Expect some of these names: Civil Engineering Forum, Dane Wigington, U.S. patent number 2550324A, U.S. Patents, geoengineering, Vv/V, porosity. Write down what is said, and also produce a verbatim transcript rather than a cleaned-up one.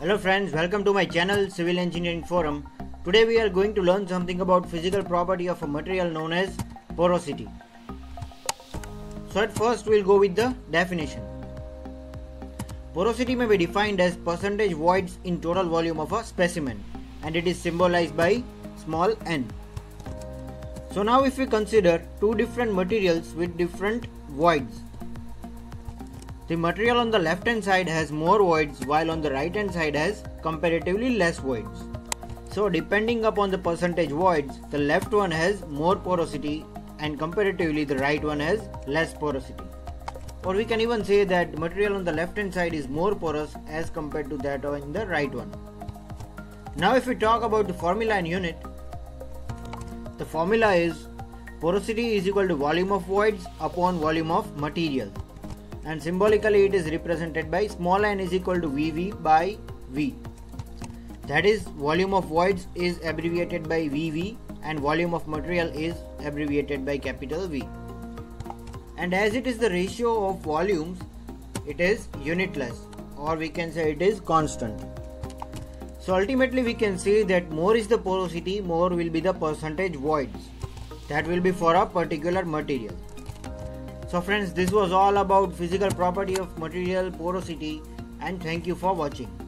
Hello friends, welcome to my channel Civil Engineering Forum. Today we are going to learn something about physical property of a material known as porosity. So at first we will go with the definition. Porosity may be defined as percentage voids in total volume of a specimen, and it is symbolized by small n. So now if we consider two different materials with different voids. The material on the left hand side has more voids while on the right hand side has comparatively less voids. So depending upon the percentage voids, the left one has more porosity and comparatively the right one has less porosity. Or we can even say that the material on the left hand side is more porous as compared to that on the right one. Now if we talk about the formula and unit, the formula is porosity is equal to volume of voids upon volume of material. And symbolically it is represented by small n is equal to V V by V. That is, volume of voids is abbreviated by V V and volume of material is abbreviated by capital V. And as it is the ratio of volumes, it is unitless, or we can say it is constant. So ultimately we can say that more is the porosity, more will be the percentage voids. That will be for a particular material. So friends, this was all about physical property of material porosity, and thank you for watching.